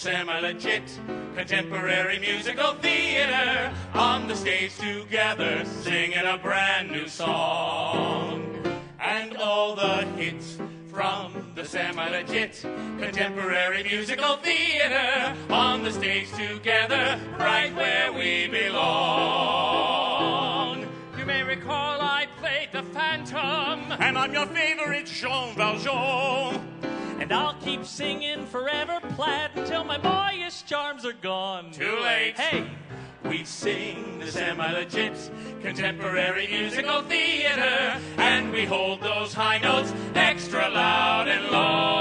semi-legit contemporary musical theater on the stage together, singing a brand new song. And all the hits from the semi-legit contemporary musical theater on the stage together, right where we belong. You may recall I played the Phantom, and I'm your favorite Jean Valjean. And I'll keep singing forever plaid until my boyish charms are gone. Too late. Hey, we sing the semi-legit contemporary musical theater, and we hold those high notes extra loud and long.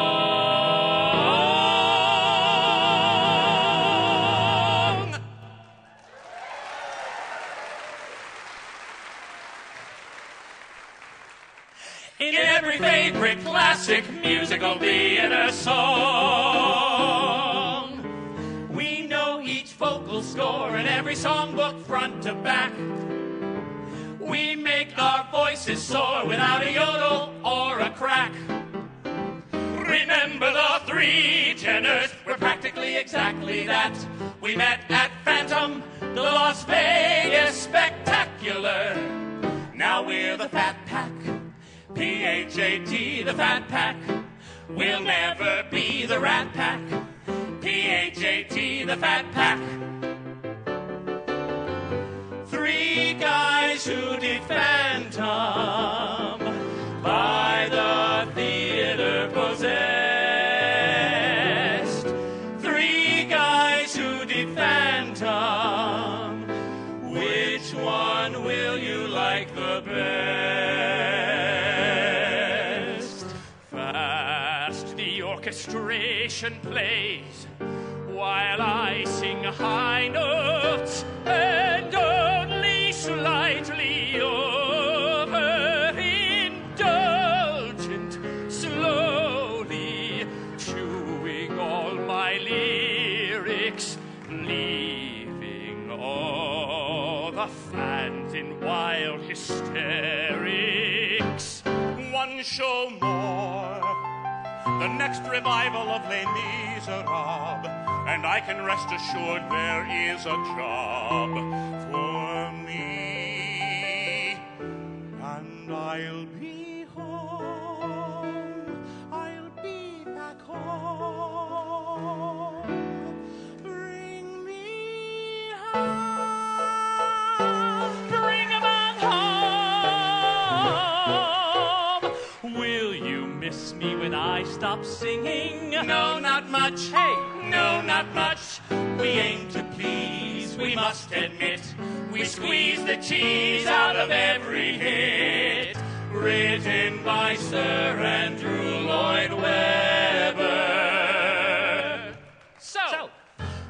In every favorite classic musical theater song, we know each vocal score and every songbook front to back. We make our voices soar without a yodel or a crack. Remember the three tenors, we're practically exactly that. We met at Phantom, the Las Vegas Spectacular. Now we're the Fat Pack, P-H-A-T, the Fat Pack. We'll never be the Rat Pack, P-H-A-T, the Fat Pack. Three guys who did Phantom by the theater possessed. Three guys who did Phantom, which one will you like the best? Fast the orchestration plays while I sing high notes, and slightly overindulgent, slowly chewing all my lyrics, leaving all the fans in wild hysterics. One show more, the next revival of Les Miserables, and I can rest assured there is a job. I'll be home, I'll be back home. Bring me home, bring 'em on home. Will you miss me when I stop singing? No, not much. Hey, no, not much. We aim to please, we must admit. We squeeze the cheese out of every hit. Written by Sir Andrew Lloyd Webber. So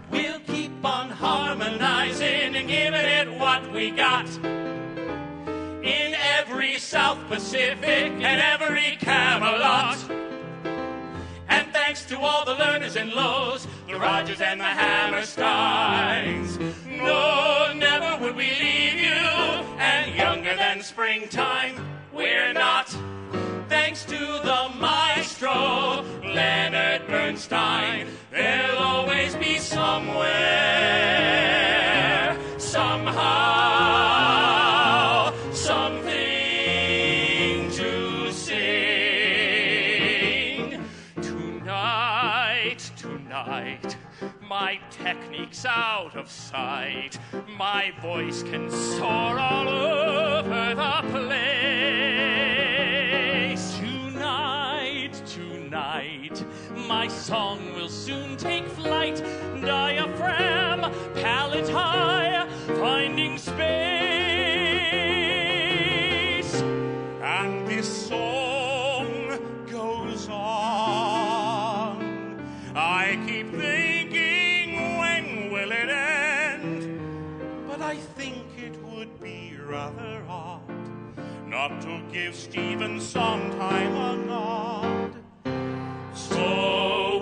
we'll keep on harmonizing and giving it what we got. In every South Pacific and every Camelot. And thanks to all the learners and Lows, the Rogers and the Hammersteins. No, never would we leave you, and younger than springtime, we're not. Thanks to the maestro, Leonard Bernstein, there'll always be somewhere, somehow, something to sing. Tonight, tonight, my technique's out of sight. My voice can soar all over the place. Tonight, tonight, my song will soon take flight. Diaphragm, palate high, finding space. And this song goes on. I keep thinking, I think it would be rather odd not to give Stephen sometime a nod. So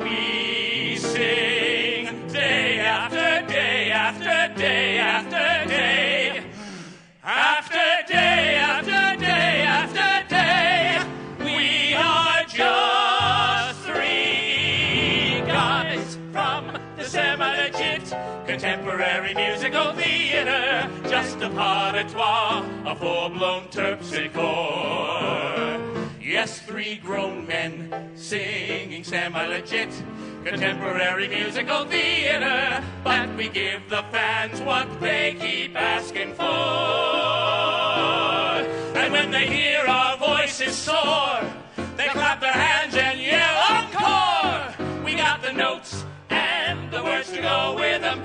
we sing day after day after day after day, after day after day after day. We are just three guys from the contemporary musical theatre, just a pas de trois, a full-blown terpsichore. Yes, three grown men singing semi-legit contemporary musical theatre, but we give the fans what they keep asking for. And when they hear our voices soar, they clap their hands and yell encore. We got the notes and the words to go with them.